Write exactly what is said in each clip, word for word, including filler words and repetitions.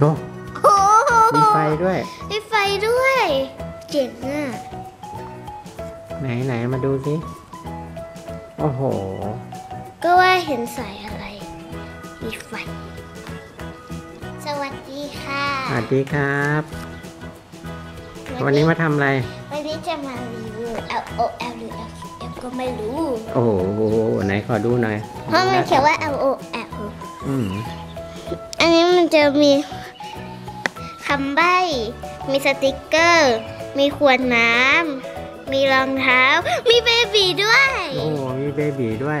โอ้มีไฟด้วยมีไฟด้วยเจ๋งอ่ะไหนไหนมาดูสิโอ้โหก็ว่าเห็นสายอะไรมีไฟสวัสดีค่ะสวัสดีครับวันนี้มาทำอะไรวันนี้จะมารีวิว แอล โอ แอล หรือ แอล คิว เอฟ ก็ไม่รู้โอ้โหไหนขอดูหน่อยเพราะมันเขียนว่า แอล โอ แอล อืมอันนี้มันจะมีคำใบ้มีสติกเกอร์มีขวดน้ำมีรองเท้ามีเบบี้ด้วยโอ้มีเบบี้ด้วย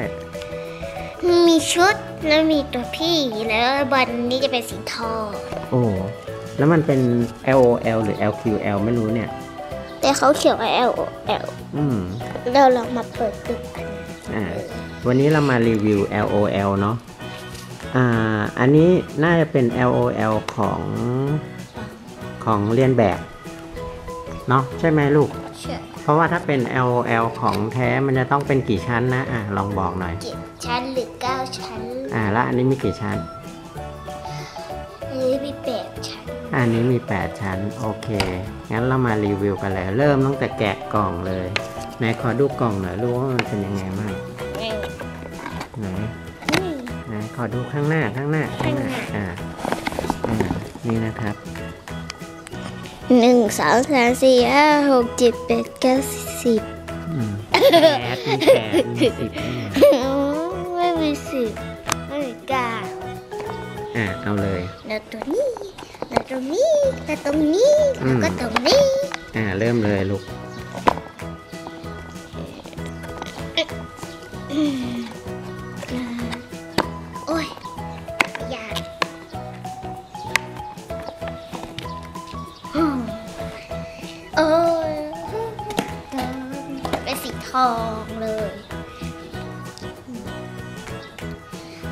มีชุดแล้วมีตัวพี่แล้วบอลนี่จะเป็นสีทองโอ้แล้วมันเป็น แอล โอ แอล หรือ แอล คิว แอล ไม่รู้เนี่ยแต่เขาเขียนว่า แอล โอ แอล อืมเราลองมาเปิดดูกันอ่าวันนี้เรามารีวิว แอล โอ แอล เนาะอ่าอันนี้น่าจะเป็น แอล โอ แอล ของของเรียนแบบเนาะใช่ไหมลูกใช่เพราะว่าถ้าเป็น แอล โอ แอล ของแท้มันจะต้องเป็นกี่ชั้นนะอ่ะลองบอกหน่อยเจ็ดชั้นหรือเก้าชั้นอ่าแล้วอันนี้มีกี่ชั้นอันนี้มีแปดชั้นอันนี้มีแปดชั้นโอเคงั้นเรามารีวิวกันเลยเริ่มตั้งแต่แกะกล่องเลยไหนขอดูกล่องหน่อยรู้ว่ามันเป็นยังไงบ้างไหนไหนขอดูข้างหน้าข้างหน้าข้างหน้าอ่าอ่านี่นะครับหนึ่งสองสามสี่ห้าหกเจ็ดแปดเก้าสิบแปดมีแปดมีสิบไม่มีสิบไม่มีเก้าอ่ะเอาเลยแล้วตรงนี้แล้วตรงนี้แล้วตรงนี้แล้วก็ตรงนี้อ่ะเริ่มเลยลูกโอ้ยอยากเออเป็นสีทองเลย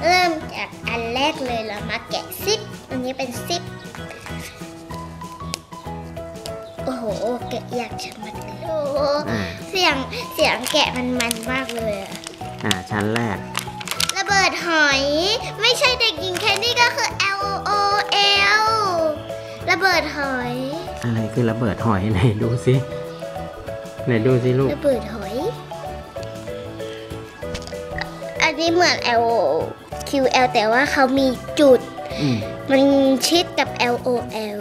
เริ่มจากอันแรกเลยเรามาแกะซิปอันนี้เป็นซิปโอ้โหแกะอยากชะมัดเลยโอ้โหเสียงเสียงแกะมันมันมากเลยอ่าชั้นแรกระเบิดหอยไม่ใช่เด็กหญิงแคนดี้ก็คือ แอล โอ แอล ระเบิดหอยอะไรคือระเบิดหอยไหนดูสิไหนดูสิลูกระเบิดหอยอันนี้เหมือน แอล คิว แอล แต่ว่าเขามีจุด ม, มันชิดกับ แอล โอ แอล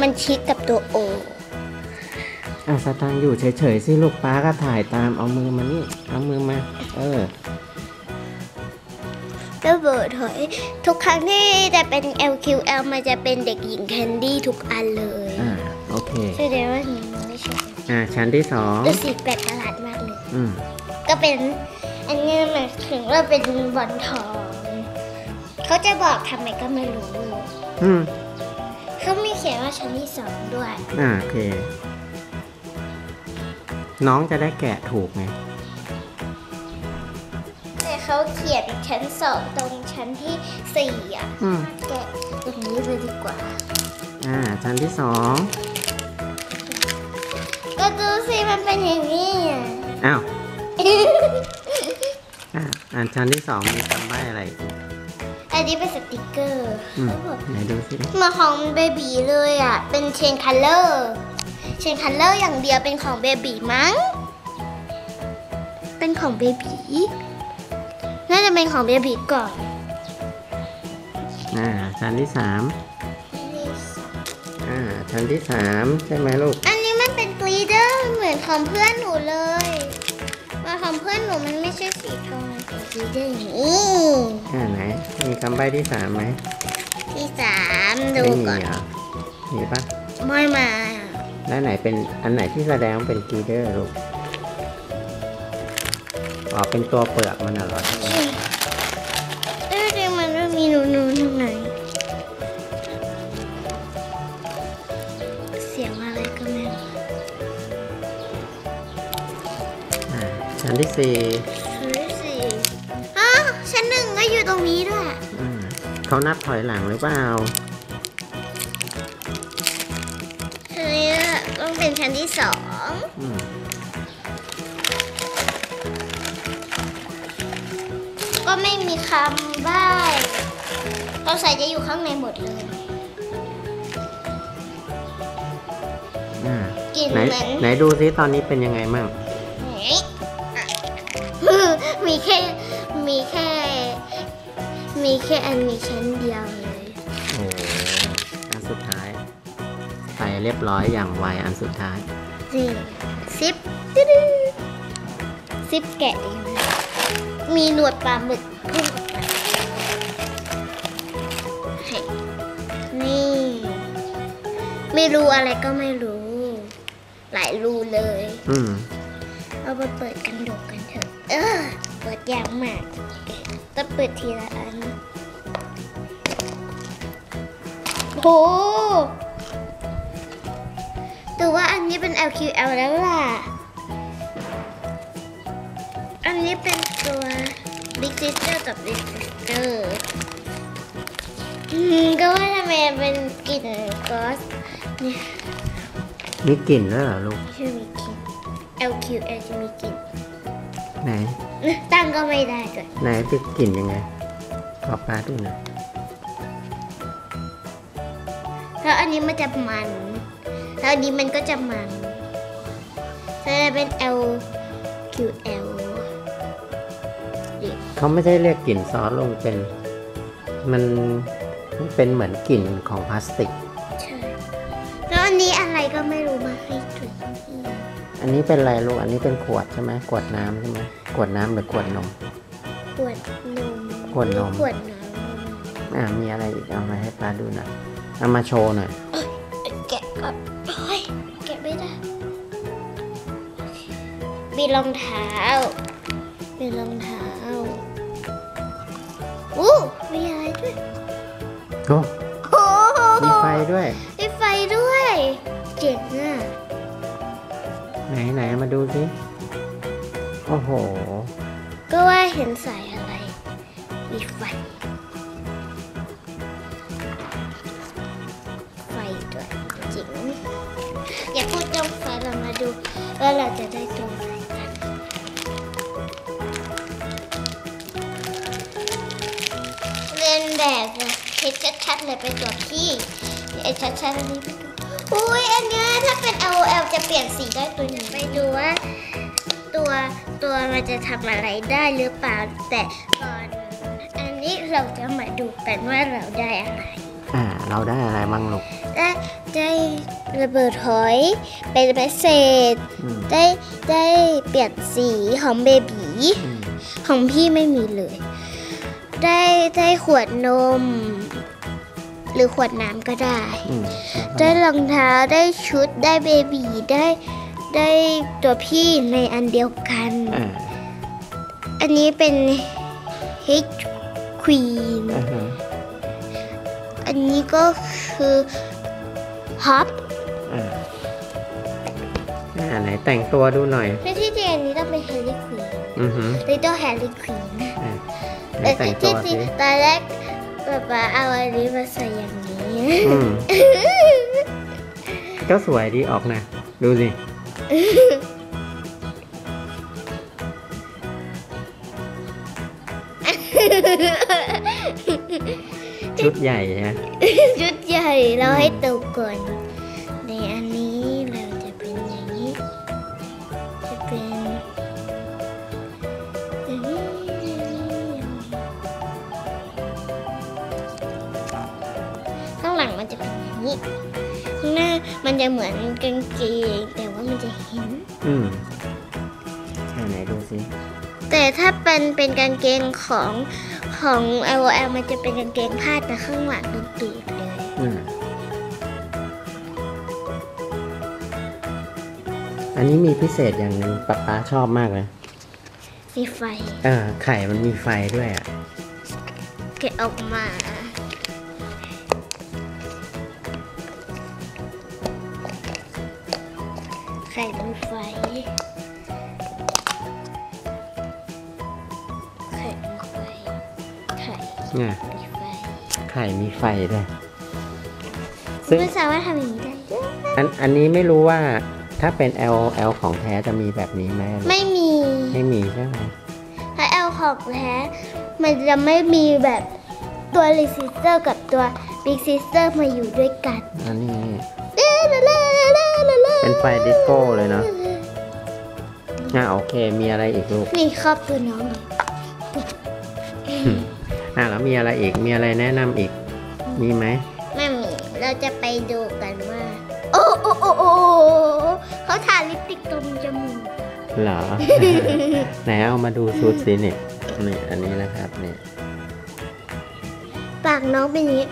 มันชิดกับตัว O อ่ะสตางค์อยู่เฉยๆสิลูกป้าก็ถ่ายตามเอามือมานี่เอามือมาเออระเบิดหอยทุกครั้งที่จะเป็น แอล คิว แอล มันจะเป็นเด็กหญิงแคนดี้ทุกอันเลยอ่าโอเคแสดงว่าหนูไม่ใช่อ่าชั้นที่สองดูสีแปลกประหลาดมากเลยอืมก็เป็นอันนี้มันถึงว่าเป็นบอลทองเขาจะบอกทำไมก็ไม่รู้อืมเขามีเขียนว่าชั้นที่สองด้วยอ่าโอเคน้องจะได้แกะถูกไหมเขาเขียนชั้นสองตรงชั้นที่สี่อ่ะแกะตรงนี้เลยดีกว่าอ่าชั้นที่สองก็ดูสิมันเป็นอย่างนี้อ่ะอ้าวอ่าอ่าชั้นที่สองมีคำใบ้อะไรอันนี้เป็นสติกเกอร์ไหนดูสิมาของเบบีเลยอ่ะเป็นเชนคัลเลอร์เชนคัลเลอร์อย่างเดียวเป็นของเบบีมั้งเป็นของเบบีน่าจะเป็นของเบบี้ก่อนอ่าชั้นที่สามอ่าชั้นที่สามใช่ไหมลูกอันนี้มันเป็นกรีเดอร์เหมือนของเพื่อนหนูเลยว่าของเพื่อนหนูมันไม่ใช่สีทองมันเป็นกรีเดอร์อย่างนี้อ่าไหนมีคำใบ้ที่สามไหมที่สามดูก่อนมีปะไม่มาแล้วไหนเป็นอันไหนที่แสดงเป็นกรีเดอร์ลูกอ๋อเป็นตัวเปลือกมันอร่อยเอ๊ะเดี๋ยวมันไม่มีหนูหนูตรงไหนเสียงอะไรก็ไม่รู้ชั้นที่สี่ชั้นที่สี่อ๋อชั้นหนึ่งก็อยู่ตรงนี้ด้วยเขานับถอยหลังหรือเปล่าชั้นนี้ต้องเป็นชั้นที่สองก็ไม่มีคำใบ้เราใส่จะอยู่ข้างในหมดเลย อ่าไหนไหนดูซิตอนนี้เป็นยังไงมั่งมีแค่มีแค่มีแค่อันมีชั้นเดียวเลยโอ้อันสุดท้ายใส่เรียบร้อยอย่างไวอันสุดท้ายนี่ซิปซิปแกะดีไหมมีหนวดปลาหมึกพุ่งนี่ไม่รู้อะไรก็ไม่รู้หลายรูเลยอืมเอาไปเปิดกันดูกันเถอะเออเปิดยากมากต้องเปิดทีละอันโหแต่ว่าอันนี้เป็น แอล คิว แอล แล้วล่ะอันนี้เป็นตัวบิ๊กซิสเตอร์กับบิ๊กซิสเตอร์ก็ว่าทำไมเป็นกลิ่นก๊อสเนี่ยมีกลิ่นด้วยเหรอลูกใช่มีกลิ่น แอล คิว แอล จะมีกลิ่นไหนตั้งก็ไม่ได้ด้วยไหนเป็นกลิ่นยังไงขอปลาดูหน่อยแล้วอันนี้มันจะมันแล้วอันนี้มันก็จะมันจะเป็น แอล คิว แอล เขาไม่ใช่เรียกกลิ่นซอสลงเป็นมันเป็นเหมือนกลิ่นของพลาสติกใช่แล้วอันนี้อะไรก็ไม่รู้มาให้ถุยอันนี้เป็นอะไรลูกอันนี้เป็นขวดใช่ไหมขวดน้ำใช่ไหมขวดน้ำหรือขวดนมขวดนมขวดนมขวดน้ำอ่ะมีอะไรอีกเอามาให้ปลาดูหน่อยเอามาโชว์หน่อยแกะก่อนแกะไม่ได้มีรองเท้ามีรองเท้าอู้มีอะไรด้วยโอ้มีไฟด้วยมีไฟด้วยเจ๋งอ่ะไหนไหนมาดูสิโอ้โหก็ว่าเห็นสายอะไรมีไฟไฟด้วยจริงอย่าพูดเรื่องไฟเรามาดูว่าเราจะได้ตรงไหนกันเรียนแบบเห็นชัดๆเลยไปตัวที่เห็นชัดๆนี่อุ้ยอันนี้ถ้าเป็น แอล โอ แอล จะเปลี่ยนสีได้ตัวนึงไปดูว่าตัวตัวมันจะทำอะไรได้หรือเปล่าแต่ก่อนอันนี้เราจะมาดูกันว่าเราได้อะไรอ่าเราได้อะไรบ้างลูกได้ได้ระเบิดหอยเป็นพิเศษได้ได้เปลี่ยนสีของเบบีของพี่ไม่มีเลยได้ได้ขวดนมหรือขวดน้ำก็ได้ได้รองเท้าได้ชุดได้เบบีได้ได้ตัวพี่ในอันเดียวกันอันนี้เป็น H Queen อันนี้ก็คือ Hop ไหนแต่งตัวดูหน่อยไม่ที่จริงอันนี้ต้องเป็น Harry Queen Little Harry Queen แต่ที่จริงตอนแรกป๊าป๊าเอาอันนี้มาใส่อย่างนี้ก็สวยดีออกนะดูสิชุดใหญ่ฮะชุดใหญ่เราให้โตก่อนในอันนี้เราจะเป็นอย่างนี้จะเป็นข้างหลังมันจะเป็นอย่างนี้ข้างหน้ามันจะเหมือนกางเกงแต่ว่ามันจะเห็นอืมไหนดูสิแต่ถ้าเป็นเป็นกางเกงของของ แอล โอ แอล มันจะเป็นกางเกงผ้าแต่ข้างหลังเป็นตูดเลยอืมอันนี้มีพิเศษอย่างหนึ่งป๊าป๊าชอบมากเลยมีไฟเออไข่มันมีไฟด้วยอ่ะแกะออกมาไข่เป็นไฟไข่เป็นไฟไข่มีไฟไข่มีไฟด้วยซึ่งไม่สามารถทำอย่างนี้ได้อันอันนี้ไม่รู้ว่าถ้าเป็น แอล โอ แอล ของแท้จะมีแบบนี้ไหมไม่มีไม่มีใช่ไหมถ้า แอล ของแท้มันจะไม่มีแบบตัว Little Sister กับตัว Big Sister มาอยู่ด้วยกันอันนี้ เป็นไฟดิสโก้เลยนะอ่าโอเคมีอะไรอีกลูกนี่ครอบตัวน้องอ่าแล้วมีอะไรอีกมีอะไรแนะนำอีกมีไหมไม่มีเราจะไปดูกันว่าโอ้โอ้โอ้โอ้เขาทาลิปติกตรงจมูกเหรอไหนเอามาดูชุดสิเนี่ยนี่อันนี้นะครับนี่ปากน้องเป็นอย่างนี้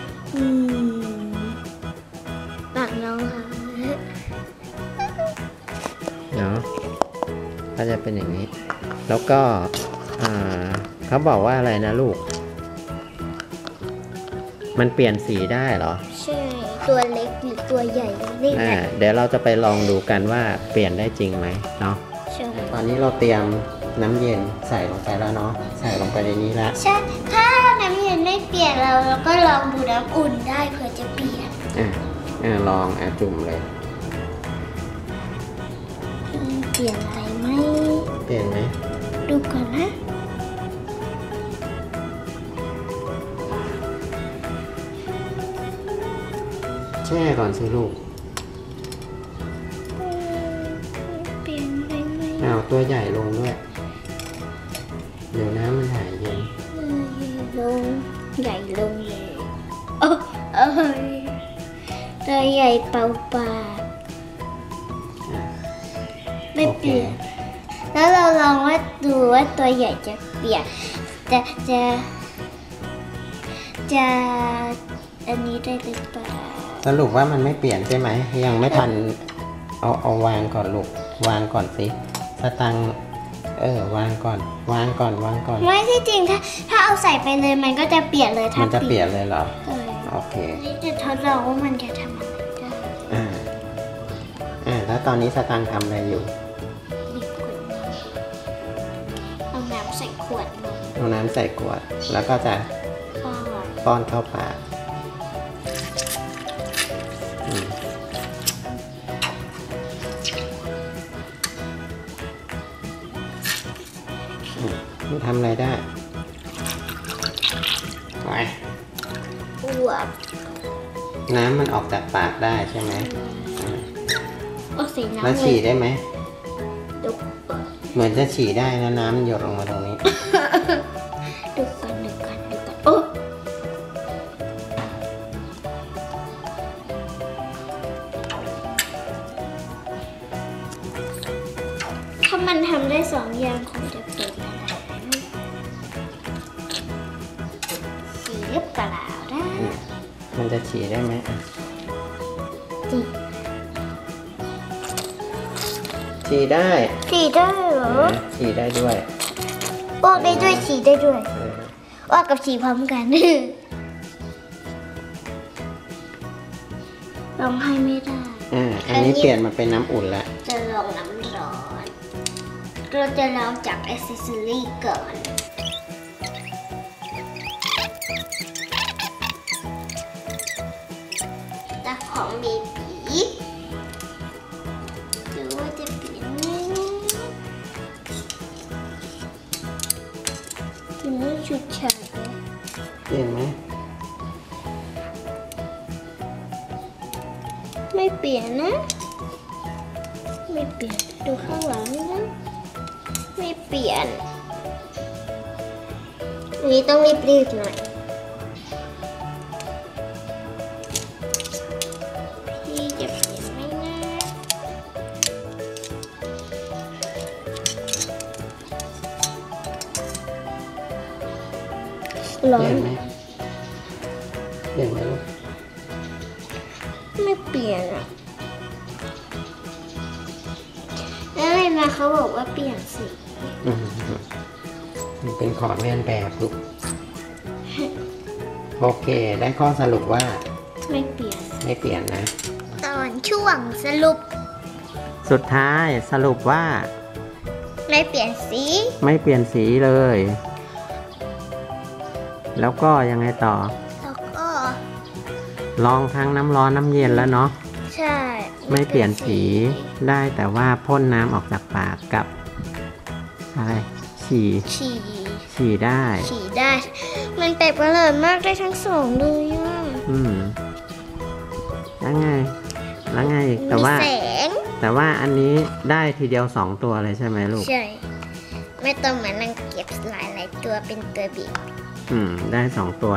ปากน้องค่ะเนาะก็จะเป็นอย่างนี้แล้วก็เขาบอกว่าอะไรนะลูกมันเปลี่ยนสีได้เหรอใช่ตัวเล็กหรือตัวใหญ่นี่แหละเดี๋ยวเราจะไปลองดูกันว่าเปลี่ยนได้จริงไหมเนาะตอนนี้เราเตรียมน้ำเย็นใส่ลงไปแล้วเนาะใส่ลงไปในนี้แล้วใช่ถ้าน้ำเย็นไม่เปลี่ยนเราเราก็ลองดูน้ำอุ่นได้เผื่อจะเปลี่ยนอ่ะอ่ะลองอ่ะจุ่มเลยเปลี่ยนอะไรไหมเปลี่ยนไหมดูก่อนนะแช่ก่อนสิลูกเปลี่ยนอะไรไหมอ้าวตัวใหญ่ลงด้วยเดี๋ยวน้ำมันหายเย็นลงใหญ่ลงเลยโอ้โอ้ยตัวใหญ่เป่าปากไม่เปลี่ยนแล้วเราลองว่าดูว่าตัวใหญ่จะเปลี่ยนจะจะจะอันนี้ได้หรือเปล่าสรุปว่ามันไม่เปลี่ยนใช่ไหมยังไม่ทันเอาเอาวางก่อนลูกวางก่อนสิสตังเออวางก่อนวางก่อนวางก่อนไม่ใช่จริงถ้าถ้าเอาใส่ไปเลยมันก็จะเปลี่ยนเลยมันจะเปลี่ยนเลยเหรอโอเคนี่จะทดลองว่ามันจะทำอะไรได้อ่าอ่าแล้วตอนนี้สตังทำอะไรอยู่เอาน้ำใส่ขวดเอาน้ำใส่ขวดแล้วก็จะป้อนเข้าปากทำอะไรได้ไปอวบน้ำมันออกจากปากได้ใช่ไหมออกสีน้ำแล้วฉี่ได้ไหมดุกเหมือนจะฉี่ได้นะน้ำหยดลงมาตรงนี้ดุกกันดุกกันดุกกันโอ้ถ้ามันทำได้สองอย่างคงจะเป็นมันจะฉี่ได้ไหมฉี่ฉี่ได้ฉี่ได้เหรอฉี่ได้ด้วยอ้วกได้ด้วยฉี่ได้ด้วยอ้วกกับฉี่พร้อมกันลองให้ไม่ได้อ่าอันนี้เปลี่ยนมาเป็นน้ำอุ่นละจะลองน้ำร้อนเราจะลองจากแอคเซสซอรี่ก่อนของเบบีดูว่าจะเปลี่ยนไหมถึงไม่ชุดชายเปลี่ยนไหมไม่เปลี่ยนนะไม่เปลี่ยนดูข้างหลังนะไม่เปลี่ยนนี่ต้องรีบๆหน่อยเปลี่ยนไหมเปลี่ยนไหมลูกไม่เปลี่ยนอ่ะแล้วอะไรมาเขาบอกว่าเปลี่ยนสีมันเป็นขอเรียนแบบลูกโอเคได้ข้อสรุปว่าไม่เปลี่ยนไม่เปลี่ยนนะตอนช่วงสรุปสุดท้ายสรุปว่าไม่เปลี่ยนสีไม่เปลี่ยนสีเลยแล้วก็ยังไงต่อแล้วก็ลองทั้งน้ำร้อนน้ำเย็นแล้วเนาะใช่ไม่เปลี่ยนสีได้แต่ว่าพ่นน้ำออกจากปากกับอะไรฉี่ฉี่ฉี่ได้ฉี่ได้มันแปลกประหลาดมากได้ทั้งสองเลยอ่ะอืมแล้วไงแล้วไงแต่ว่ามีแสง แต่ว่าอันนี้ได้ทีเดียวสองตัวเลยใช่ไหมลูกใช่ไม่ต้องมานั่งเก็บหลายหลายตัวเป็นตัวบีอืมได้สองตัว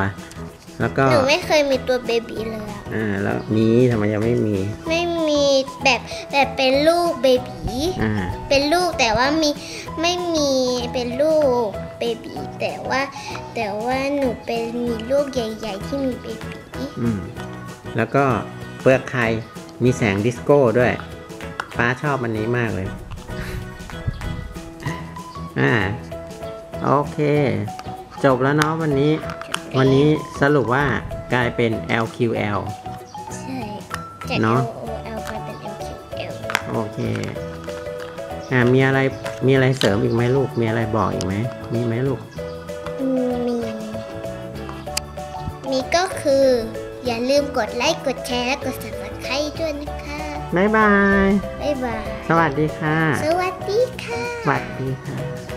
แล้วก็หนูไม่เคยมีตัวเบบี้เลยอ่าแล้วมีทำไมยังไม่มีไม่มีแบบแบบเป็นลูกเบบี้อ่าเป็นลูกแต่ว่ามีไม่มีเป็นลูกเบบี้แต่ว่าแต่ว่าหนูเป็นมีลูกใหญ่ๆที่มีเบบี้อืมแล้วก็เปลือกไข่มีแสงดิสโก้ด้วยป้าชอบอันนี้มากเลยอ่าโอเคจบแล้วเนาะวันนี้วันนี้สรุปว่ากลายเป็น แอล คิว แอล ใช่เนาะ แอล โอ แอล กลายเป็น แอล คิว แอล โอเคอ่ามีอะไรมีอะไรเสริมอีกไหมลูกมีอะไรบอกอีกไหมมีไหมลูกมีมีก็คืออย่าลืมกดไลค์กดแชร์และกด ซับสไครบ์ ด้วยนะคะบ๊ายบายบ๊ายบายสวัสดีค่ะสวัสดีค่ะสวัสดีค่ะ